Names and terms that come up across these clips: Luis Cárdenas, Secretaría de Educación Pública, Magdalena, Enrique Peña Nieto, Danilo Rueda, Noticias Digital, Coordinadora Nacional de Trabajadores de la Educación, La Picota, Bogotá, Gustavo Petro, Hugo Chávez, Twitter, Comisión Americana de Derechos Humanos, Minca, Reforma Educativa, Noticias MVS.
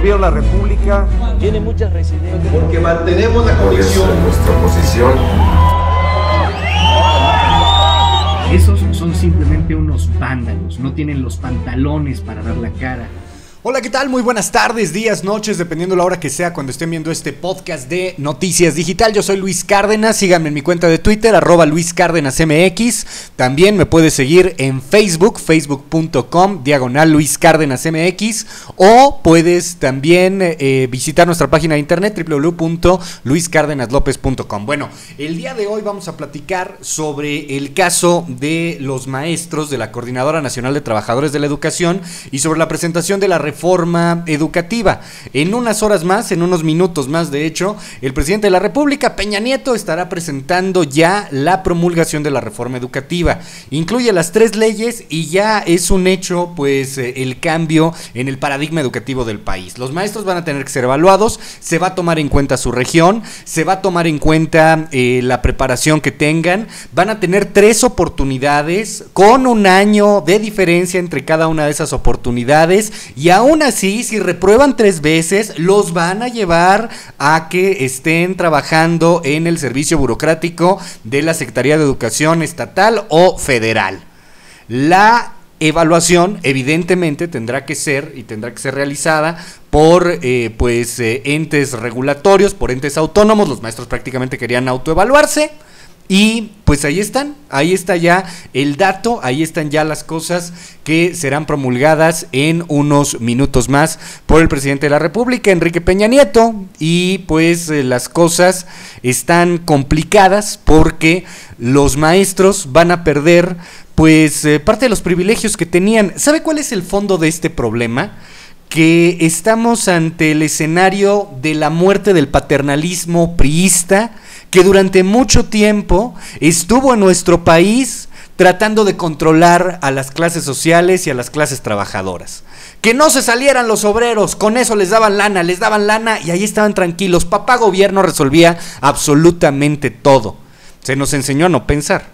gobierno de la República tiene muchas residencias. Porque mantenemos la conexión. Nuestra posición. Esos son simplemente unos vándalos, no tienen los pantalones para dar la cara. Hola, ¿qué tal? Muy buenas tardes, días, noches, dependiendo la hora que sea cuando estén viendo este podcast de Noticias Digital. Yo soy Luis Cárdenas, síganme en mi cuenta de Twitter, @LuisCárdenasMX. También me puedes seguir en Facebook, facebook.com/LuisCárdenasMX. O puedes también visitar nuestra página de internet, www.luiscardenasLopez.com. Bueno, el día de hoy vamos a platicar sobre el caso de los maestros de la Coordinadora Nacional de Trabajadores de la Educación y sobre la presentación de la reforma educativa. En unas horas más, en unos minutos más de hecho, el presidente de la República, Peña Nieto, estará presentando ya la promulgación de la reforma educativa. Incluye las 3 leyes y ya es un hecho, pues, el cambio en el paradigma educativo del país. Los maestros van a tener que ser evaluados, se va a tomar en cuenta su región, se va a tomar en cuenta la preparación que tengan, van a tener 3 oportunidades con un año de diferencia entre cada una de esas oportunidades y aún así, si reprueban 3 veces, los van a llevar a que estén trabajando en el servicio burocrático de la Secretaría de Educación Estatal o Federal. La evaluación evidentemente tendrá que ser realizada por entes regulatorios, por entes autónomos. Los maestros prácticamente querían autoevaluarse. Y pues ahí están, ahí está ya el dato, ahí están ya las cosas que serán promulgadas en unos minutos más por el presidente de la República, Enrique Peña Nieto. Y pues las cosas están complicadas porque los maestros van a perder pues parte de los privilegios que tenían. ¿Sabe cuál es el fondo de este problema? Que estamos ante el escenario de la muerte del paternalismo priista, que durante mucho tiempo estuvo en nuestro país tratando de controlar a las clases sociales y a las clases trabajadoras. Que no se salieran los obreros, con eso les daban lana y ahí estaban tranquilos. Papá gobierno resolvía absolutamente todo. Se nos enseñó a no pensar,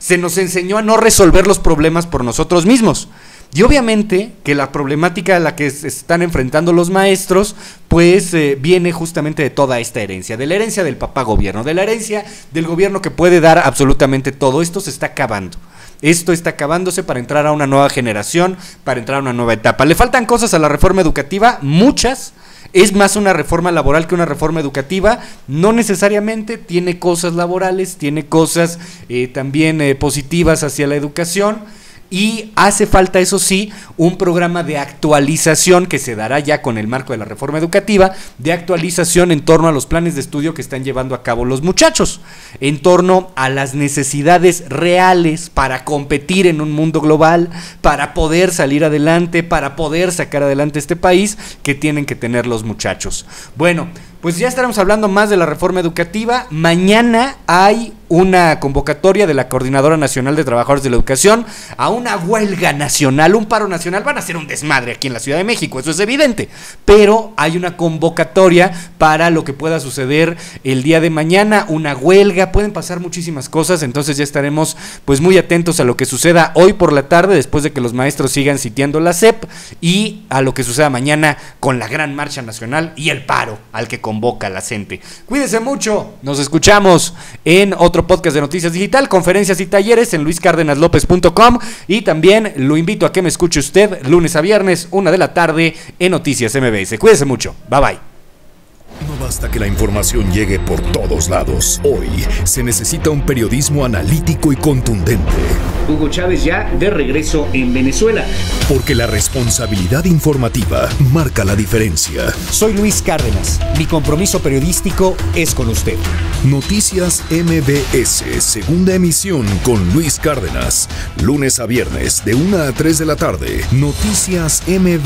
se nos enseñó a no resolver los problemas por nosotros mismos. Y obviamente que la problemática a la que se están enfrentando los maestros pues viene justamente de toda esta herencia, de la herencia del papá gobierno, de la herencia del gobierno que puede dar absolutamente todo. Esto se está acabando. Esto está acabándose para entrar a una nueva generación, para entrar a una nueva etapa. Le faltan cosas a la reforma educativa, muchas. Es más una reforma laboral que una reforma educativa, no necesariamente, tiene cosas laborales, tiene cosas también positivas hacia la educación. Y hace falta, eso sí, un programa de actualización que se dará ya con el marco de la reforma educativa, de actualización en torno a los planes de estudio que están llevando a cabo los muchachos, en torno a las necesidades reales para competir en un mundo global, para poder salir adelante, para poder sacar adelante este país que tienen que tener los muchachos. Bueno, pues ya estaremos hablando más de la reforma educativa. Mañana hay una convocatoria de la Coordinadora Nacional de Trabajadores de la Educación a una huelga nacional, un paro nacional. Van a hacer un desmadre aquí en la Ciudad de México, eso es evidente. Pero hay una convocatoria para lo que pueda suceder el día de mañana, una huelga. Pueden pasar muchísimas cosas, entonces ya estaremos pues muy atentos a lo que suceda hoy por la tarde, después de que los maestros sigan sitiando la SEP, y a lo que suceda mañana con la gran marcha nacional y el paro al que convoca la gente. Cuídense mucho, nos escuchamos en otro podcast de Noticias Digital, conferencias y talleres en luiscardenaslopez.com, y también lo invito a que me escuche usted lunes a viernes, 1 de la tarde en Noticias MVS. Cuídense mucho, bye bye. No basta que la información llegue por todos lados. Hoy se necesita un periodismo analítico y contundente. Hugo Chávez ya de regreso en Venezuela. Porque la responsabilidad informativa marca la diferencia. Soy Luis Cárdenas. Mi compromiso periodístico es con usted. Noticias MVS, segunda emisión con Luis Cárdenas. Lunes a viernes de 1 a 3 de la tarde. Noticias MVS.